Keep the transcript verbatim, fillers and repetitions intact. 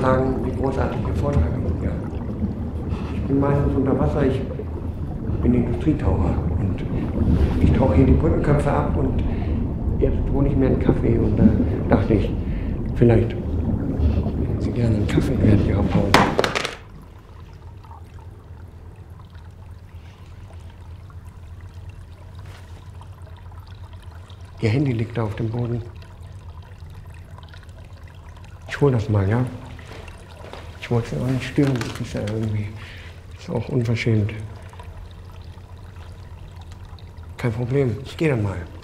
sagen, wie großartige Vorträge. Ja. Ich bin meistens unter Wasser, ich bin Industrietaucher und ich tauche hier die Brückenköpfe ab und jetzt wohne ich mir einen Kaffee und da äh, dachte ich, vielleicht hätten Sie gerne einen Kaffee während Ihrer Pause. Ihr Handy liegt da auf dem Boden. Ich hol das mal, ja? Ich wollte es aber nicht stören, das ist ja irgendwie, das ist auch unverschämt. Kein Problem, ich gehe dann mal.